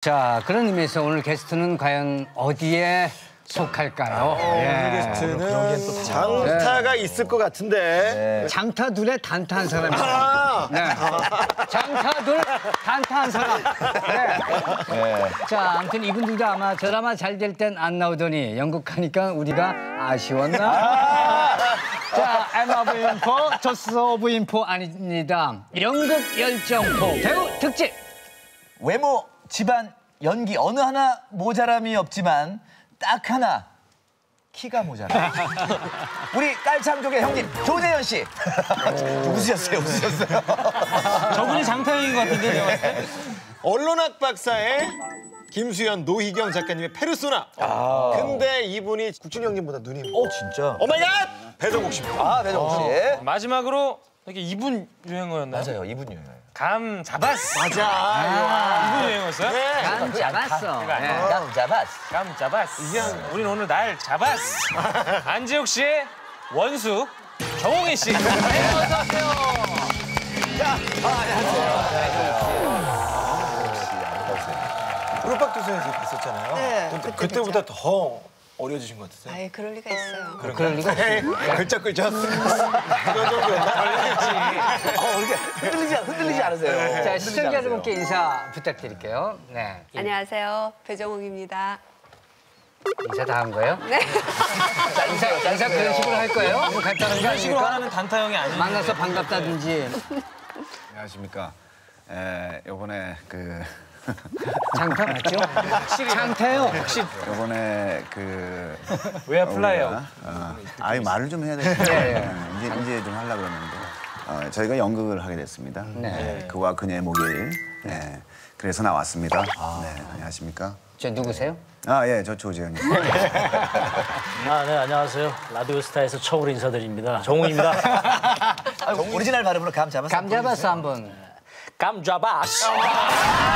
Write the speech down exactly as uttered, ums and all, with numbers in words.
자, 그런 의미에서 오늘 게스트는 과연 어디에 속할까요? 아, 예. 오늘 게스트는 장타가 네. 있을 것 같은데. 네. 장타 둘에 단타 한 사람이에요. 아! 네. 아! 장타 둘, 단타 한 사람. 네. 네. 자, 아무튼 이분들도 아마 드라마 잘 될 땐 안 나오더니 연극 가니까 우리가 아쉬웠나? 아! 자, I'm of info, just of info 아닙니다. 연극 열정포 배우 특집. 외모. 집안, 연기 어느 하나 모자람이 없지만 딱 하나 키가 모자라. 우리 깔창족의 형님 조재현 씨. 웃으셨어요, 웃으셨어요. 저분이 장타형인 것 같은데요. 언론학 박사의 김수현, 노희경 작가님의 페르소나. 아. 근데 이분이 국준 형님보다 눈이. 오, 진짜. 오마이갓! 배종옥 씨입니다. 아, 배종옥 씨. 어. 마지막으로 이게 이분 유행어였나요? 맞아요, 이분 유행어. 감 잡았어. 맞아. 아, 이분 유행어였어요? 네. 감 잡았어. 네. 감 잡았어. 감 잡았어. 이형, 우린 오늘 날 잡았어. 안지욱 씨의 원수, 정웅희 씨. 어서 오세요. 자, 안녕하세요. 안지욱 씨, 안녕하세요. 프로박도서에서 봤었잖아요. 네. 그때, 그때보다 더 어려지신 것 같으세요? 아예 그럴 리가 있어요. 그럴, 그럴 리가 있어요. 글쩍글쩍. 그런 정도였나? 어, 이렇게 흔들리지, 흔들리지 않으세요. 네. 자, 흔들리지 시청자 여러분께 인사 부탁드릴게요. 네. 안녕하세요. 배종옥입니다. 인사 다 한 거예요? 네. 자, 인사, 인사 그런 식으로 할 거예요? 간단한 이런 식으로 하면 단타형이 아니에요. 만나서 반갑다든지. 안녕하십니까. 에, 요번에 그... 장타 맞죠? 확실히 장타요. 혹시 이번에 그 웨어 플라이어. 어, 아이 말을 좀 해야 되겠다. 네. 이제 이제 좀 하려고 했는데 어, 저희가 연극을 하게 됐습니다. 네. 네. 그와 그녀의 목요일. 네. 그래서 나왔습니다. 아. 네. 안녕하십니까? 저 누구세요? 아 예, 저 조재현입니다. 아 네, 안녕하세요. 라디오스타에서 처음으로 인사드립니다. 정웅입니다. 오리지널 발음으로 감 잡았어. 감 잡았어 한번. 감 잡았어.